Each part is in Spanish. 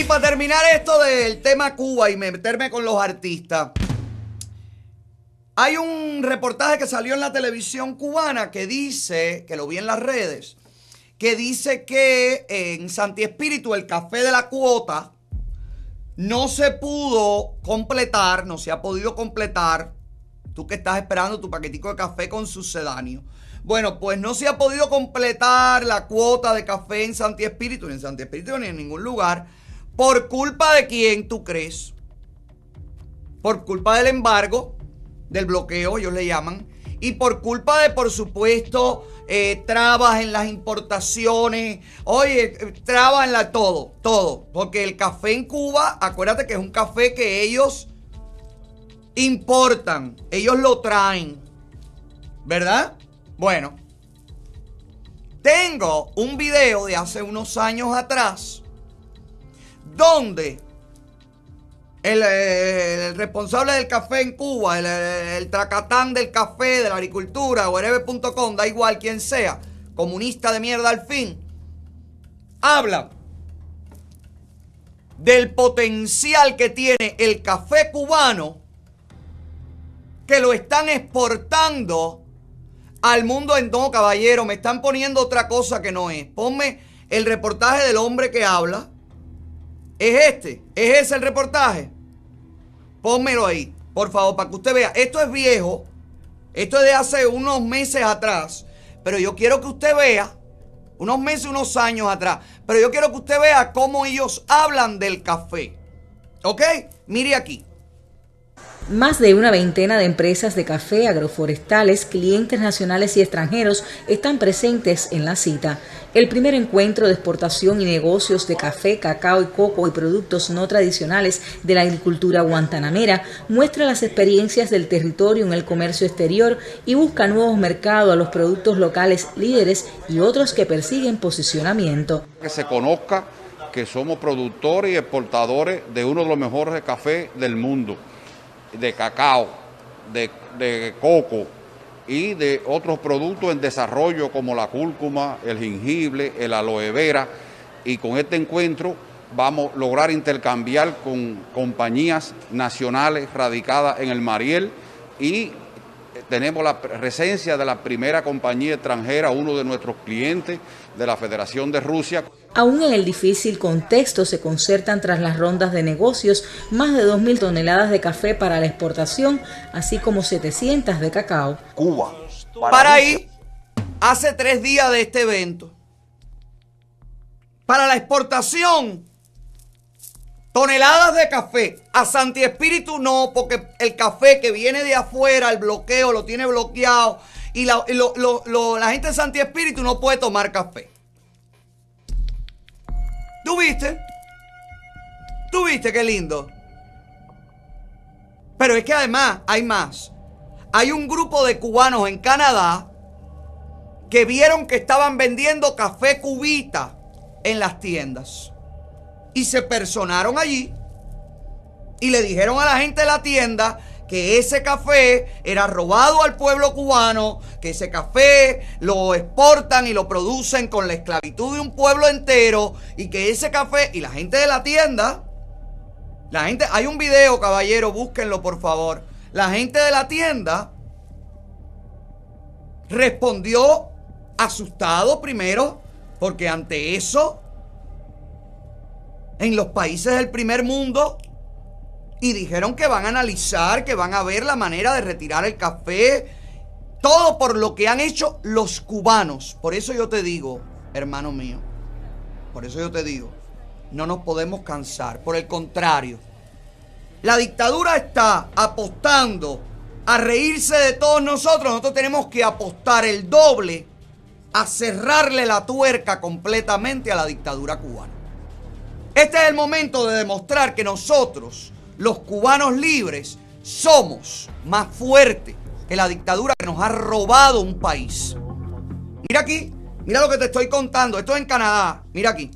Y para terminar esto del tema Cuba y meterme con los artistas, hay un reportaje que salió en la televisión cubana que dice, que lo vi en las redes, que dice que en Sancti Spíritus el café de la cuota no se pudo completar, no se ha podido completar. Tú que estás esperando tu paquetico de café con sucedáneo. Bueno, pues no se ha podido completar la cuota de café en Sancti Spíritus, ni en Sancti Spíritus ni en ningún lugar. ¿Por culpa de quién tú crees? Por culpa del embargo, del bloqueo, ellos le llaman. Y por culpa de, por supuesto, trabas en las importaciones. Oye, trabas en la todo. Porque el café en Cuba, acuérdate que es un café que ellos importan. Ellos lo traen, ¿verdad? Bueno, tengo un video de hace unos años atrás donde el responsable del café en Cuba, el tracatán del café, de la agricultura, whatever.com, da igual quién sea, comunista de mierda al fin, habla del potencial que tiene el café cubano, que lo están exportando al mundo. En todo, caballero, me están poniendo otra cosa que no es. Ponme el reportaje del hombre que habla. ¿Es ese el reportaje? Pónmelo ahí, por favor, para que usted vea. Esto es viejo, esto es de hace unos meses atrás, pero yo quiero que usted vea, unos meses, unos años atrás, pero yo quiero que usted vea cómo ellos hablan del café. ¿Ok? Mire aquí. Más de una veintena de empresas de café, agroforestales, clientes nacionales y extranjeros están presentes en la cita. El primer encuentro de exportación y negocios de café, cacao y coco y productos no tradicionales de la agricultura guantanamera muestra las experiencias del territorio en el comercio exterior y busca nuevos mercados a los productos locales líderes y otros que persiguen posicionamiento. Que se conozca que somos productores y exportadores de uno de los mejores cafés del mundo, de cacao, de coco y de otros productos en desarrollo como la cúrcuma, el jengibre, el aloe vera. Y con este encuentro vamos a lograr intercambiar con compañías nacionales radicadas en el Mariel, y tenemos la presencia de la primera compañía extranjera, uno de nuestros clientes de la Federación de Rusia. Aún en el difícil contexto se concertan tras las rondas de negocios más de 2.000 toneladas de café para la exportación, así como 700 de cacao. Cuba. Para ahí, hace 3 días de este evento. Para la exportación, toneladas de café. A Sancti Spíritus no, porque el café que viene de afuera, el bloqueo lo tiene bloqueado. Y la gente de Sancti Spíritus no puede tomar café. ¿Tú viste qué lindo? Pero es que además hay más. Hay un grupo de cubanos en Canadá que vieron que estaban vendiendo café cubita en las tiendas. Y se personaron allí y le dijeron a la gente de la tienda que ese café era robado al pueblo cubano, que ese café lo exportan y lo producen con la esclavitud de un pueblo entero, y que ese café, y la gente de la tienda, hay un video, caballero, búsquenlo por favor, la gente de la tienda respondió asustado primero, porque ante eso, en los países del primer mundo, y dijeron que van a analizar, que van a ver la manera de retirar el café. Todo por lo que han hecho los cubanos. Por eso yo te digo, hermano mío, por eso yo te digo, no nos podemos cansar. Por el contrario, la dictadura está apostando a reírse de todos nosotros. Nosotros tenemos que apostar el doble a cerrarle la tuerca completamente a la dictadura cubana. Este es el momento de demostrar que nosotros, los cubanos libres, somos más fuertes que la dictadura que nos ha robado un país. Mira aquí, mira lo que te estoy contando. Esto es en Canadá. Mira aquí.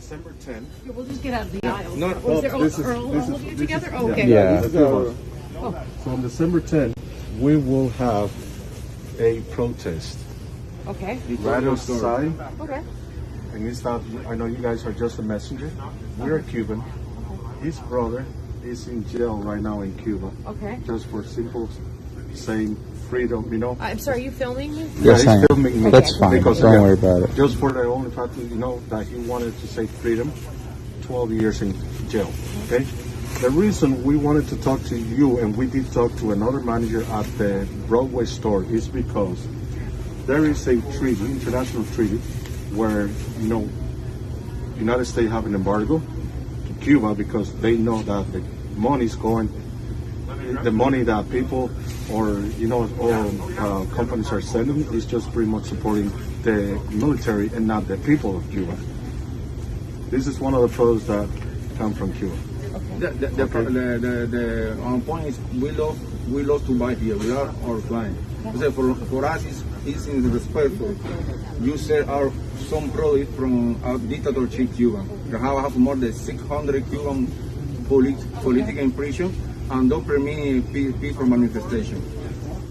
So on December 10th, we will have a protest. Okay. Right outside. Okay. and you stop. I know you guys are just a messenger. We're Cuban. His brother is in jail right now in Cuba. Okay. Just for simple saying freedom, you know. I'm sorry, are you filming me? Yes, yeah, he's filming me. That's fine. Because, don't worry about it. Just for the only fact that, you know, that he wanted to say freedom, 12 years in jail. Okay. The reason we wanted to talk to you, and we did talk to another manager at the Broadway store, is because there is a treaty, international treaty, where, you know, the United States have an embargo to Cuba because they know that the money's going, the money that people or, you know, or companies are sending is just pretty much supporting the military and not the people of Cuba. This is one of the products that come from Cuba. The point is we love to buy here. We are our client. So for us, it's disrespectful. You sell our some product from our dictatorship Cuba. We have more than 600 Cuban political impression and don't permit peaceful manifestation.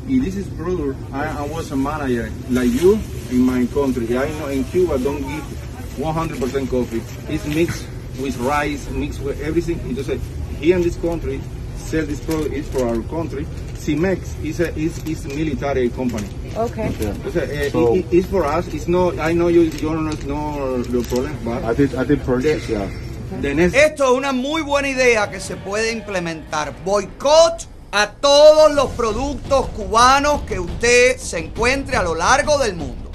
If this is product, I was a manager like you in my country. I know in Cuba don't give 100% coffee. It's mixed with rice, mixed with everything. Entonces, here in this country, sell this product is for our country. Cimex is a military company. Okay. Entonces, so, it's for us. It's not. I know you don't know the problem, but I did purchase. Esto es una muy buena idea que se puede implementar. Boicot a todos los productos cubanos que usted se encuentre a lo largo del mundo.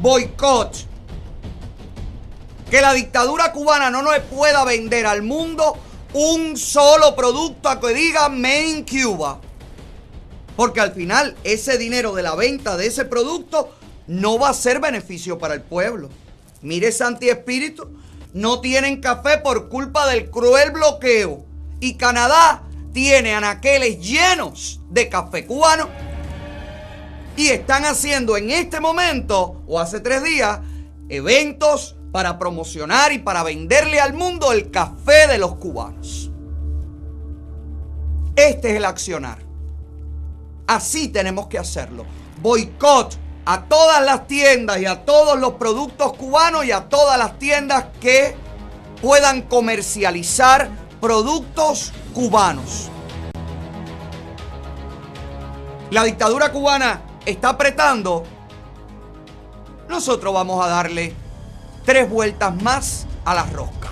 Boicot. Que la dictadura cubana no nos pueda vender al mundo un solo producto a que diga Made in Cuba. Porque al final ese dinero de la venta de ese producto no va a ser beneficio para el pueblo. Mire, Sancti Spíritus, no tienen café por culpa del cruel bloqueo. Y Canadá tiene anaqueles llenos de café cubano. Y están haciendo en este momento, o hace 3 días, eventos para promocionar y para venderle al mundo el café de los cubanos. Este es el accionar. Así tenemos que hacerlo. Boicot a todas las tiendas y a todos los productos cubanos y a todas las tiendas que puedan comercializar productos cubanos. La dictadura cubana está apretando. Nosotros vamos a darle 3 vueltas más a la rosca.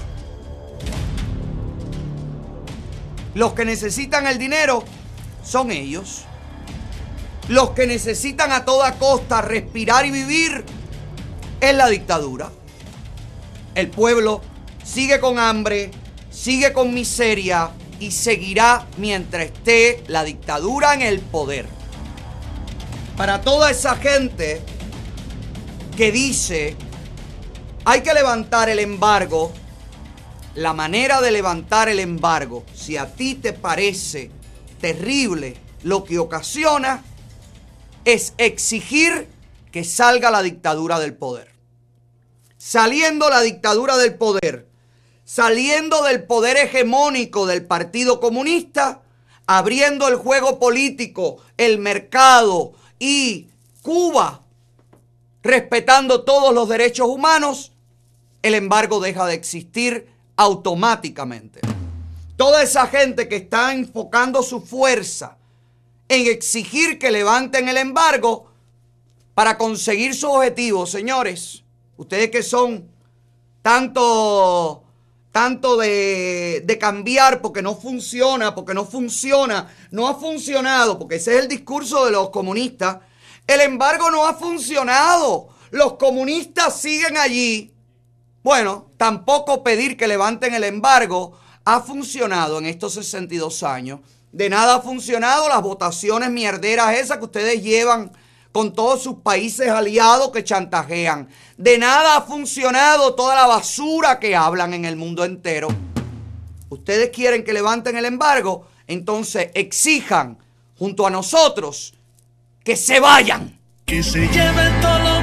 Los que necesitan el dinero son ellos. Los que necesitan a toda costa respirar y vivir es la dictadura. El pueblo sigue con hambre, sigue con miseria y seguirá mientras esté la dictadura en el poder. Para toda esa gente que dice: hay que levantar el embargo. La manera de levantar el embargo, si a ti te parece terrible lo que ocasiona, es exigir que salga la dictadura del poder. Saliendo la dictadura del poder, saliendo del poder hegemónico del Partido Comunista, abriendo el juego político, el mercado y Cuba, respetando todos los derechos humanos, el embargo deja de existir automáticamente. Toda esa gente que está enfocando su fuerza en exigir que levanten el embargo para conseguir su objetivo, señores, ustedes que son tanto de cambiar porque no funciona, no ha funcionado, porque ese es el discurso de los comunistas. El embargo no ha funcionado. Los comunistas siguen allí. Bueno, tampoco pedir que levanten el embargo ha funcionado en estos 62 años. De nada ha funcionado las votaciones mierderas esas que ustedes llevan con todos sus países aliados que chantajean. De nada ha funcionado toda la basura que hablan en el mundo entero. Ustedes quieren que levanten el embargo, entonces exijan junto a nosotros que se vayan. Que se lleven todos los